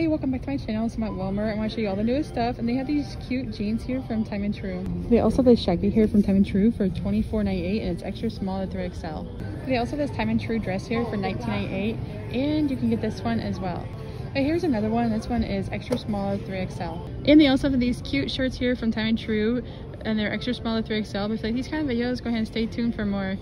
Hey, welcome back to my channel. So I'm at Walmart. I want to show you all the newest stuff, and they have these cute jeans here from Time and True. They also have this shaggy here from Time and True for $24.98, and it's extra small at 3XL. They also have this Time and True dress here for $19.98, and you can get this one as well. But here's another one. This one is extra small at 3XL. And they also have these cute shirts here from Time and True, and they're extra small at 3XL. But if you like these kind of videos, go ahead and stay tuned for more.